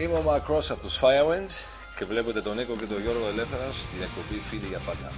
Είμαι ο Mark Cross από τους Firewind και βλέπετε τον Νίκο και τον Γιώργο Ελεύθερα στην εκπομπή Φίλοι για Πάντα.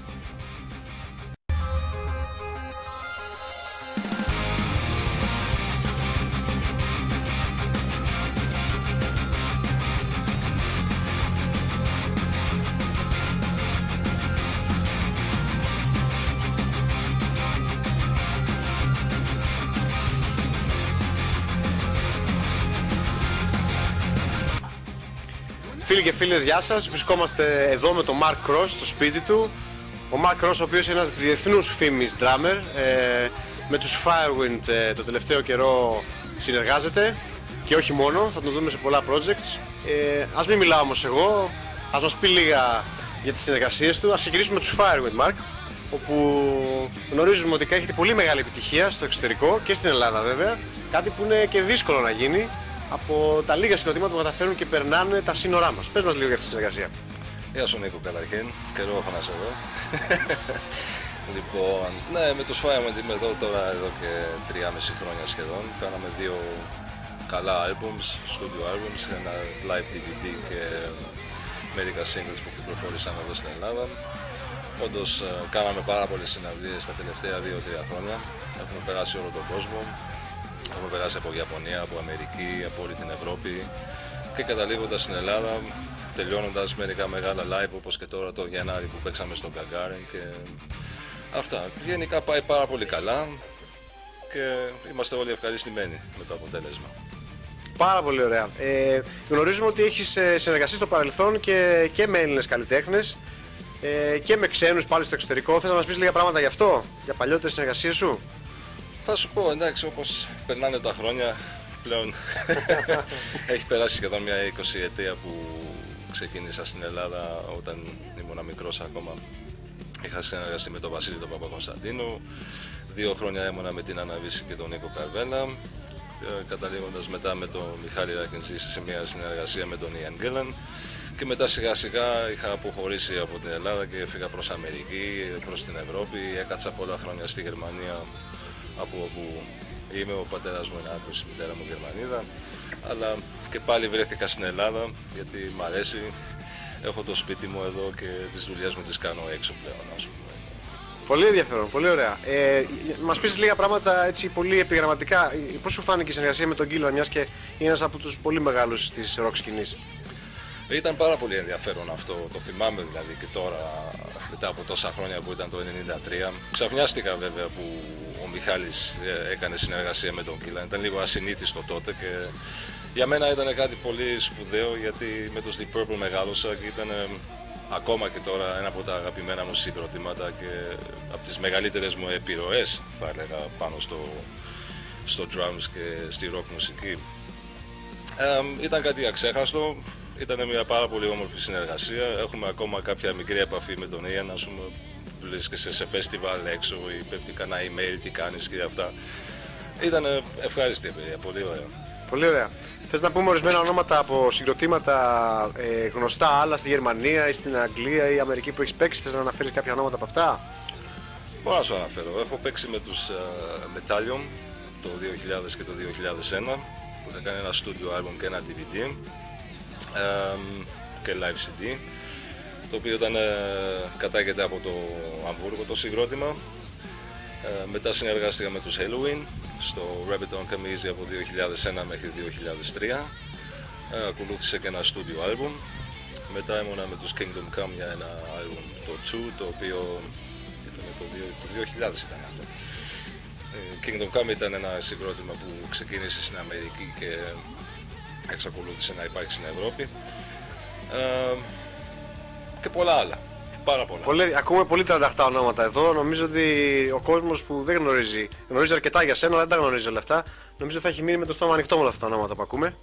Φίλοι και φίλες, γεια σας. Βρισκόμαστε εδώ με τον Mark Cross στο σπίτι του. Ο Mark Cross, ο οποίος είναι ένας διεθνούς φήμης drummer. Με τους Firewind το τελευταίο καιρό συνεργάζεται. Και όχι μόνο, θα τον δούμε σε πολλά projects. Ας μην μιλάω όμως εγώ, ας μας πει λίγα για τις συνεργασίες του. Ας ξεκινήσουμε με τους Firewind, Mark, όπου γνωρίζουμε ότι έχετε πολύ μεγάλη επιτυχία στο εξωτερικό και στην Ελλάδα βέβαια. Κάτι που είναι και δύσκολο να γίνει. Από τα λίγα συγκροτήματα που καταφέρουν και περνάνε τα σύνορά μας. Πες μας λίγο για αυτή τη συνεργασία. Γεια σου Νίκο, καταρχήν. Καιρό έχω να σε δω. Λοιπόν, ναι, με τους Firewind είμαι εδώ τώρα και 3,5 χρόνια σχεδόν. Κάναμε 2 καλά albums, studio albums, ένα live DVD και μερικά singles που κυκλοφόρησαν εδώ στην Ελλάδα. Όντως, κάναμε πάρα πολλές συναυλίες τα τελευταία 2-3 χρόνια. Έχουμε περάσει όλο τον κόσμο. Έχουμε περάσει από Ιαπωνία, από Αμερική, από όλη την Ευρώπη και καταλήγοντας στην Ελλάδα, τελειώνοντας μερικά μεγάλα live όπως και τώρα το Γενάρη που παίξαμε στον Καγκάριν και αυτά. Γενικά πάει πάρα πολύ καλά και είμαστε όλοι ευχαριστημένοι με το αποτέλεσμα. Πάρα πολύ ωραία. Γνωρίζουμε ότι έχεις συνεργαστεί στο παρελθόν και με Έλληνες καλλιτέχνες και με ξένους πάλι στο εξωτερικό. Θες να μας πεις λίγα πράγματα γι' αυτό, για παλιότερες συνεργασίες σου? Θα σου πω, εντάξει, όπως περνάνε τα χρόνια πλέον έχει περάσει σχεδόν μια 20 ετία που ξεκίνησα στην Ελλάδα. Όταν ήμουν μικρός ακόμα είχα συνεργαστεί με τον Βασίλη τον Παπακωνσταντίνο, 2 χρόνια έμονα με την Αναβίση και τον Νίκο Καρβέλα, καταλήγοντας μετά με τον Μιχάλη Ράκεντζη σε μια συνεργασία με τον Ian Gillan και μετά σιγά σιγά είχα αποχωρήσει από την Ελλάδα και έφυγα προς Αμερική, προς την Ευρώπη, έκατσα πολλά χρόνια στη Γερμανία από όπου είμαι, ο πατέρας μου είναι Άγγλος, η μητέρα μου Γερμανίδα, αλλά και πάλι βρέθηκα στην Ελλάδα γιατί μ' αρέσει, έχω το σπίτι μου εδώ και τις δουλειές μου τις κάνω έξω πλέον, ας πούμε. Πολύ ενδιαφέρον, πολύ ωραία. Μας πεις λίγα πράγματα έτσι πολύ επιγραμματικά, πώς σου φάνηκε η συνεργασία με τον Γκίλαν, μιας και είναι ένας από τους πολύ μεγάλους της ροκ σκηνής? Ήταν πάρα πολύ ενδιαφέρον αυτό, το θυμάμαι δηλαδή και τώρα μετά από τόσα χρόνια που ήταν το 1993. Ξαφνιάστηκα βέβαια που ο Μιχάλης έκανε συνεργασία με τον Γκίλαν, ήταν λίγο ασυνήθιστο τότε και για μένα ήταν κάτι πολύ σπουδαίο γιατί με τους The Purple μεγάλωσα και ήταν ακόμα και τώρα ένα από τα αγαπημένα μου συγκροτήματα και από τις μεγαλύτερες μου επιρροές θα έλεγα πάνω στο drums και στη rock μουσική. Ήταν κάτι αξέχαστο. Ήταν μια πάρα πολύ όμορφη συνεργασία. Έχουμε ακόμα κάποια μικρή επαφή με τον Ιαν, ας πούμε, βρίσκεσαι σε φεστιβάλ έξω ή πέφτει κανένα email, τι κάνεις και αυτά. Ήταν ευχάριστη εμπειρία, πολύ ωραία. Πολύ ωραία. Θες να πούμε ορισμένα ονόματα από συγκροτήματα γνωστά άλλα στη Γερμανία ή στην Αγγλία ή Αμερική που έχεις παίξει? Θες να αναφέρεις κάποια ονόματα από αυτά? Μπορώ να σου αναφέρω. Έχω παίξει με τους Metallium το 2000 και το 2001 που θα κάνει ένα studio album και ένα DVD και live CD, το οποίο ήταν κατάγεται από το Αμβούργο το συγκρότημα. Μετά συνεργάστηκα με τους Helloween στο Rabbit on Camisi από 2001 μέχρι 2003. Ακολούθησε και ένα studio album. Μετά ήμουνα με τους Kingdom Come για ένα album, το 2, το οποίο ήταν το 2000 ήταν αυτό. Kingdom Come ήταν ένα συγκρότημα που ξεκίνησε στην Αμερική και εξακολούθησε να υπάρχει στην Ευρώπη και πολλά άλλα, πάρα πολλά. Ακούμε πολύ τρανταχτά ονόματα εδώ, νομίζω ότι ο κόσμος που δεν γνωρίζει αρκετά για σένα, αλλά δεν τα γνωρίζει όλα αυτά, νομίζω θα έχει μείνει με το στόμα ανοιχτό με όλα αυτά τα ονόματα που ακούμε.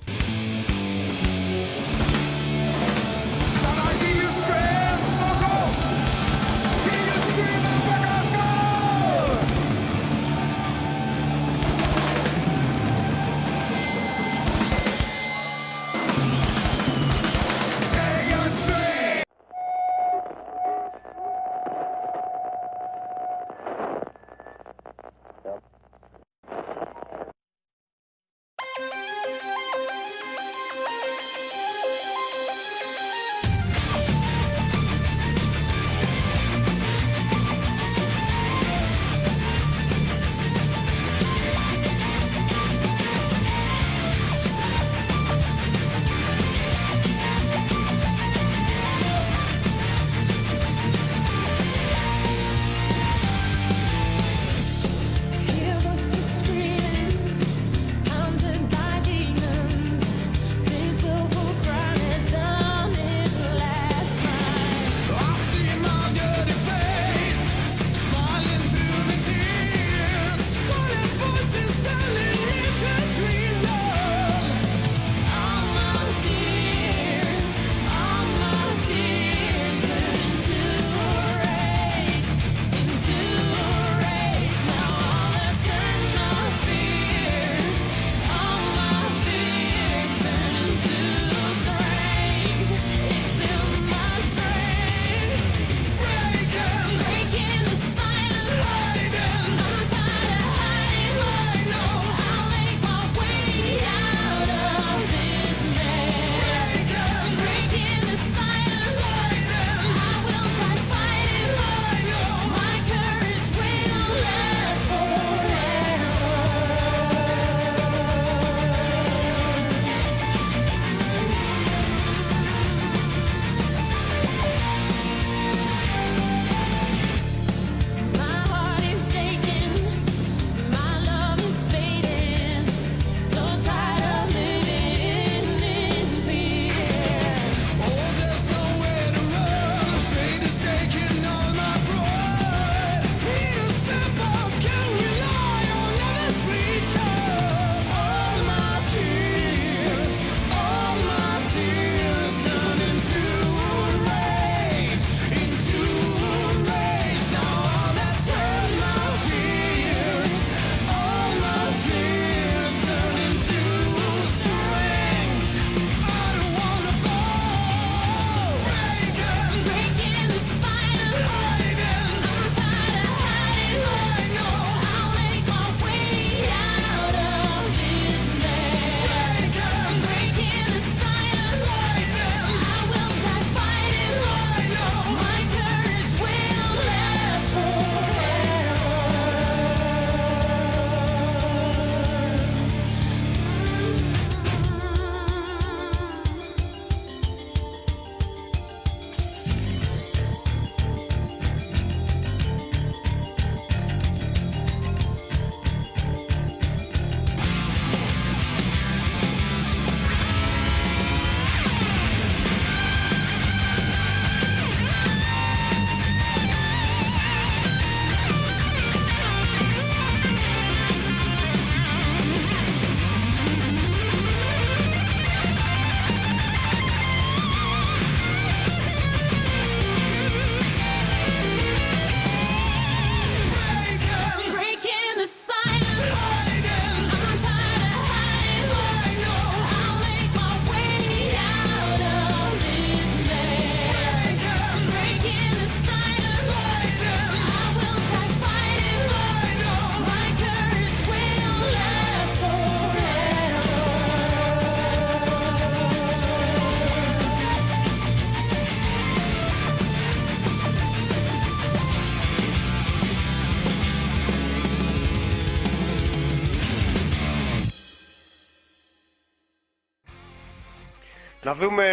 Να δούμε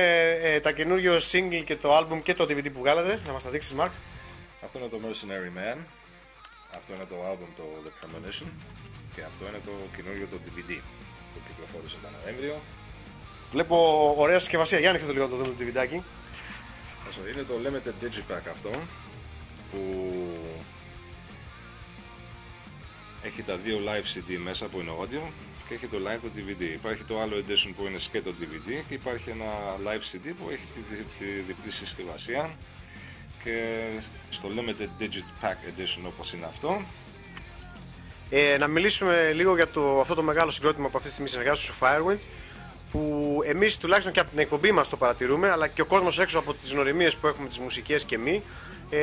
τα καινούργια single και το album και το DVD που βγάλατε. Να μας τα δείξεις, Mark. Αυτό είναι το Mercenary Man. Αυτό είναι το album, το The Premonition. Και αυτό είναι το καινούργιο, το DVD που κυκλοφόρησε τον Νοέμβριο. Βλέπω ωραία συσκευασία. Για άνοιξε το λίγο να το δούμε το DVD-άκι. Είναι το Limited Digipack αυτό, που έχει τα δύο live CD μέσα που είναι audio και έχει το live το DVD. Υπάρχει το άλλο edition που είναι σκέτο DVD και υπάρχει ένα live CD που έχει τη διπλή συσκευασία. Και στο Limited Digipack Edition, όπως είναι αυτό. Να μιλήσουμε λίγο για αυτό το μεγάλο συγκρότημα που αυτή τη στιγμή συνεργάζεται στο Firewind, που εμείς τουλάχιστον και από την εκπομπή μας το παρατηρούμε, αλλά και ο κόσμος έξω από τις γνωριμίες που έχουμε, τις μουσικές και εμείς,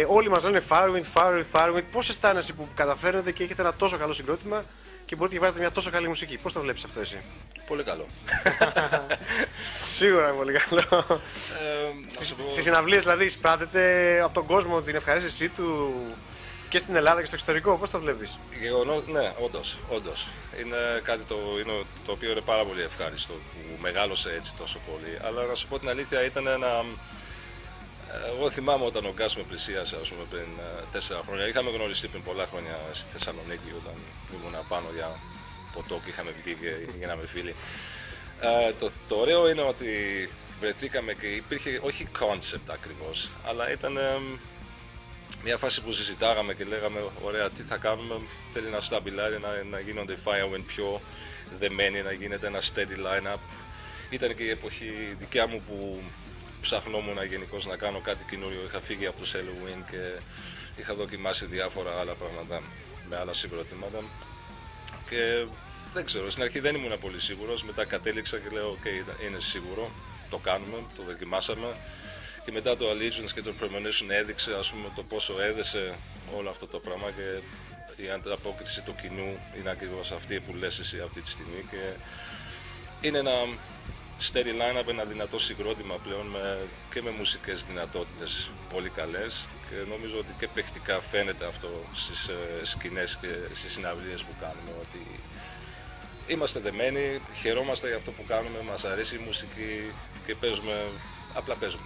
όλοι μας λένε Firewind. Πώς αισθάνεσαι που καταφέρετε και έχετε ένα τόσο καλό συγκρότημα και μπορείτε και βάζετε μια τόσο καλή μουσική? Πώς το βλέπεις αυτό εσύ? Πολύ καλό. Σίγουρα πολύ καλό. Στις συναυλίες δηλαδή εισπράτεται από τον κόσμο την ευχαρίστησή του και στην Ελλάδα και στο εξωτερικό, πώς το βλέπεις? Ναι, όντως. Είναι κάτι το οποίο είναι πάρα πολύ ευχάριστο που μεγάλωσε έτσι τόσο πολύ. Αλλά να σου πω την αλήθεια, ήταν ένα... Εγώ θυμάμαι όταν ο Gus με πλησίασε, ας πούμε, πριν 4 χρόνια. Είχαμε γνωριστεί πριν πολλά χρόνια στη Θεσσαλονίκη, όταν ήμουν πάνω για ποτό και είχαμε βγει και γίναμε φίλοι. Το ωραίο είναι ότι βρεθήκαμε και υπήρχε όχι concept ακριβώς, αλλά ήταν μια φάση που συζητάγαμε και λέγαμε, ωραία, τι θα κάνουμε, θέλει ένα σταμπιλάρι, να γίνονται οι Firewind πιο δεμένοι, να γίνεται ένα steady line-up. Ήταν και η εποχή δικιά μου που ψαχνόμουν γενικώς να κάνω κάτι καινούριο. Είχα φύγει από τους Helloween και είχα δοκιμάσει διάφορα άλλα πράγματα με άλλα συγκροτήματα. Και δεν ξέρω, στην αρχή δεν ήμουν πολύ σίγουρος, μετά κατέληξα και λέω, okay, είναι σίγουρο, το κάνουμε, το δοκιμάσαμε. Και μετά το Allegiance και το Premonition έδειξε, ας πούμε, το πόσο έδεσε όλο αυτό το πράγμα και η ανταπόκριση του κοινού είναι ακριβώς αυτή που λες εσύ αυτή τη στιγμή. Και είναι ένα steady line-up, ένα δυνατό συγκρότημα πλέον και με μουσικές δυνατότητες πολύ καλές και νομίζω ότι και παιχτικά φαίνεται αυτό στις σκηνές και στις συναυλίες που κάνουμε, ότι είμαστε δεμένοι, χαιρόμαστε για αυτό που κάνουμε, μας αρέσει η μουσική και παίζουμε. Απλά παίζουμε.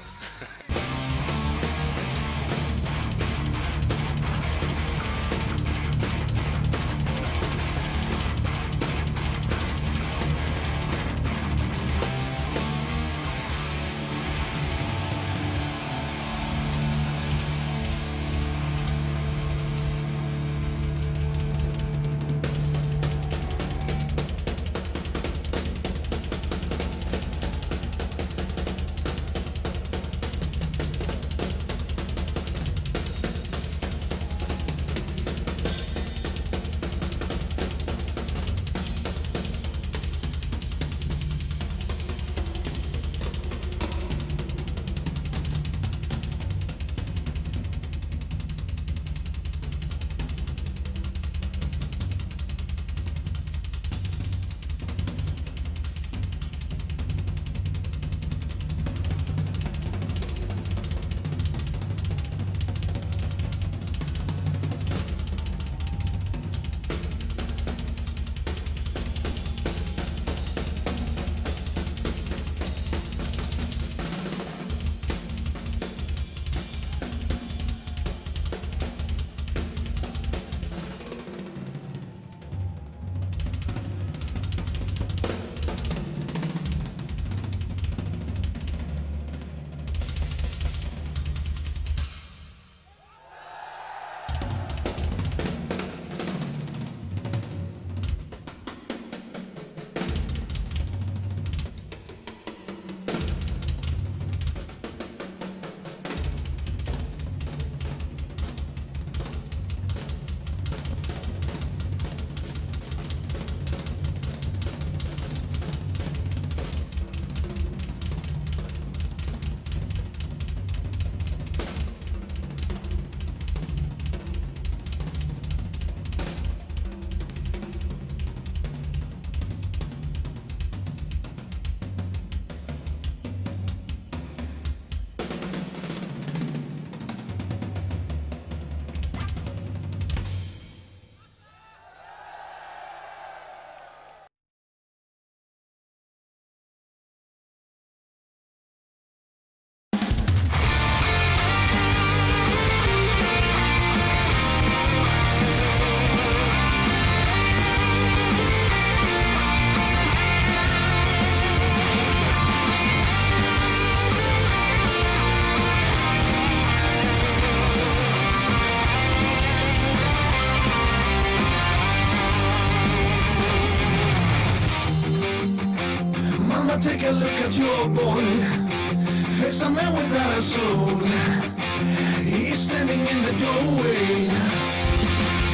take a look at your boy, face a man without a soul, he's standing in the doorway.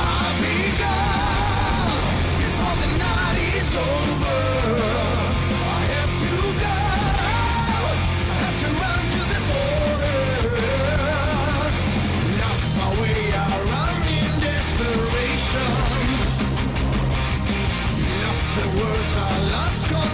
I'll be gone before the night is over. I have to go, I have to run to the border. Lost my way, I run in desperation. Lost the words, I lost communication.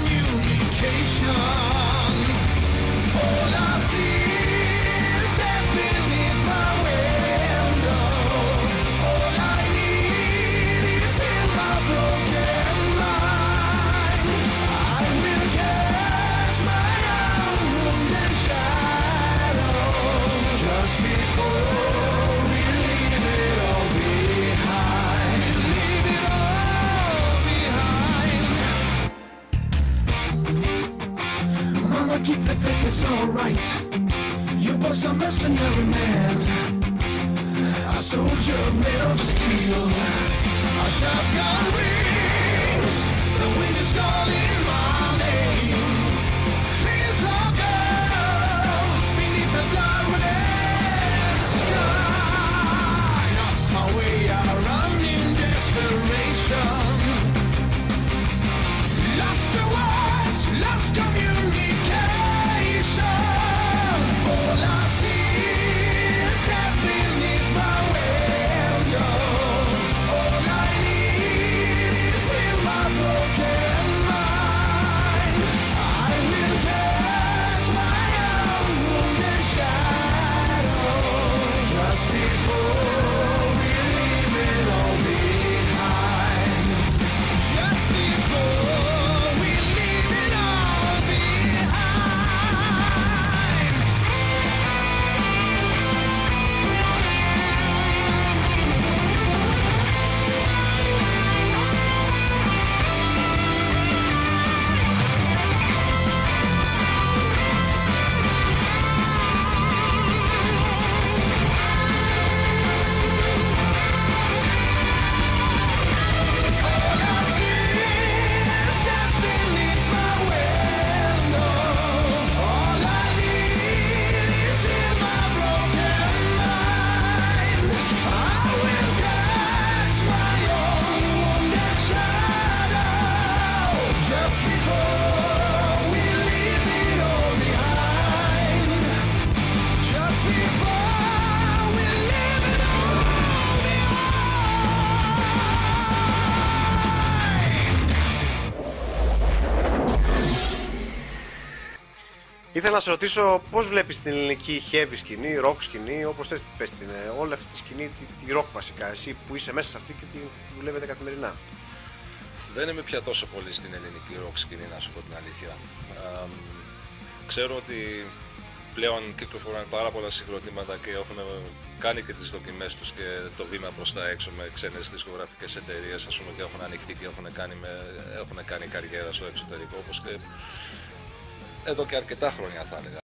Keep the faith, it's alright. Your boy's a mercenary man, a soldier made of steel. Our shotgun rings, the wind is calling my name. Fields of gold beneath the blood red sky. Lost my way, I run in desperation. Lost the words, lost communication. Ήθελα να σε ρωτήσω πώς βλέπεις την ελληνική heavy σκηνή, rock σκηνή, όπως θες πες την, όλη αυτή τη σκηνή, τη rock βασικά, εσύ που είσαι μέσα σε αυτή και τη δουλεύετε καθημερινά. Δεν είμαι πια τόσο πολύ στην ελληνική rock σκηνή, να σου πω την αλήθεια. Ξέρω ότι πλέον κυκλοφορούν πάρα πολλά συγκροτήματα και έχουν κάνει και τις δοκιμές τους και το βήμα προς τα έξω με ξένες δισκογραφικές εταιρείες, ας πούμε, και έχουν ανοιχτεί και έχουν κάνει καριέρα στο εξωτερικό, όπως και εδώ και αρκετά χρόνια θα έλεγα.